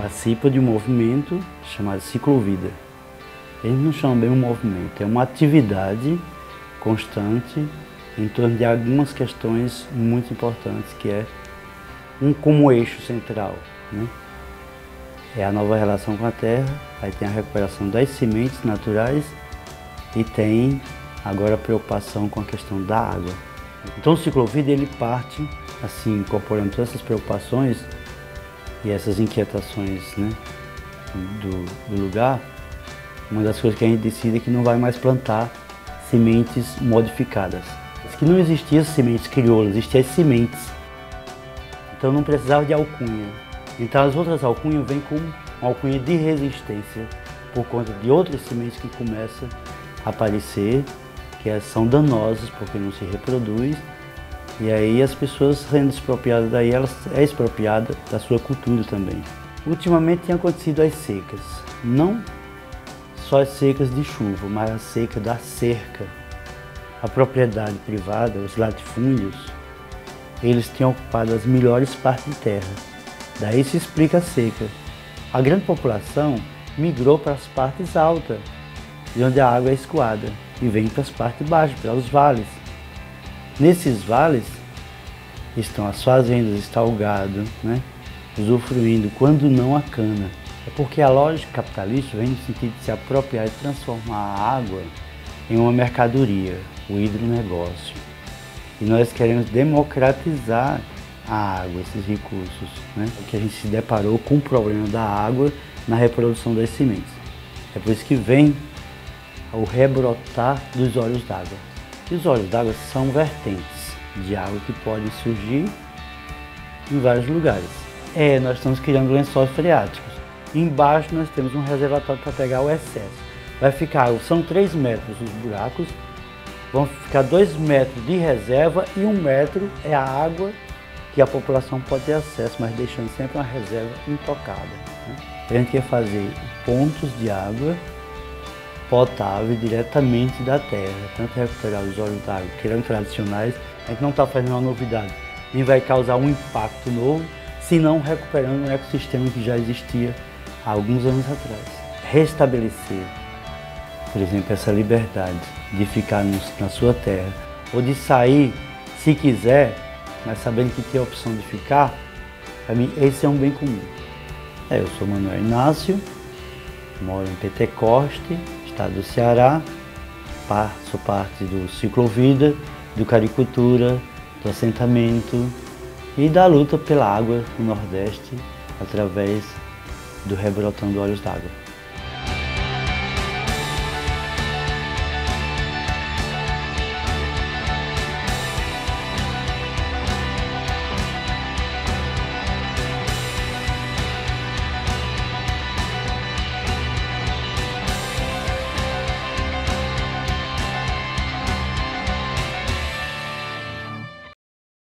participa de um movimento chamado CicloVida. Eles não chamam bem um movimento, é uma atividade constante em torno de algumas questões muito importantes, que é um como eixo central, né? É a nova relação com a terra, aí tem a recuperação das sementes naturais e tem agora a preocupação com a questão da água. Então o CicloVida ele parte assim, incorporando todas essas preocupações e essas inquietações, né, do lugar. Uma das coisas que a gente decide é que não vai mais plantar sementes modificadas. Que não existiam sementes crioulas, existiam as sementes. Então não precisava de alcunha. Então as outras alcunhas vêm com uma alcunha de resistência, por conta de outras sementes que começam a aparecer, que são danosas porque não se reproduz. E aí as pessoas sendo expropriadas daí, elas é expropriada da sua cultura também. Ultimamente tem acontecido as secas, não só as secas de chuva, mas a seca da cerca. A propriedade privada, os latifúndios, eles têm ocupado as melhores partes de terra. Daí se explica a seca. A grande população migrou para as partes altas, de onde a água é escoada, e vem para as partes baixas, para os vales. Nesses vales estão as fazendas, está o gado, né, usufruindo, quando não a cana. É porque a lógica capitalista vem no sentido de se apropriar e transformar a água em uma mercadoria, o hidronegócio. E nós queremos democratizar a água, esses recursos, né? Porque a gente se deparou com o problema da água na reprodução das sementes. É por isso que vem o rebrotar dos olhos d'água. E os olhos d'água são vertentes de água que podem surgir em vários lugares. Nós estamos criando lençóis freáticos. Embaixo nós temos um reservatório para pegar o excesso. Vai ficar, são 3 metros os buracos, vão ficar 2 metros de reserva e 1 metro é a água que a população pode ter acesso, mas deixando sempre uma reserva intocada, né? A gente quer fazer pontos de água potável diretamente da terra, tanto recuperar os olhos d'água que eram tradicionais. A gente não está fazendo uma novidade, nem vai causar um impacto novo, senão recuperando um ecossistema que já existia há alguns anos atrás. Restabelecer, por exemplo, essa liberdade de ficar na sua terra, ou de sair se quiser, mas sabendo que tem a opção de ficar, para mim esse é um bem comum. Eu sou Manuel Inácio, moro em Pentecoste, estado do Ceará, sou parte do CicloVida, do Caricultura, do assentamento e da luta pela água no Nordeste através do Rebrotando Olhos d'Água.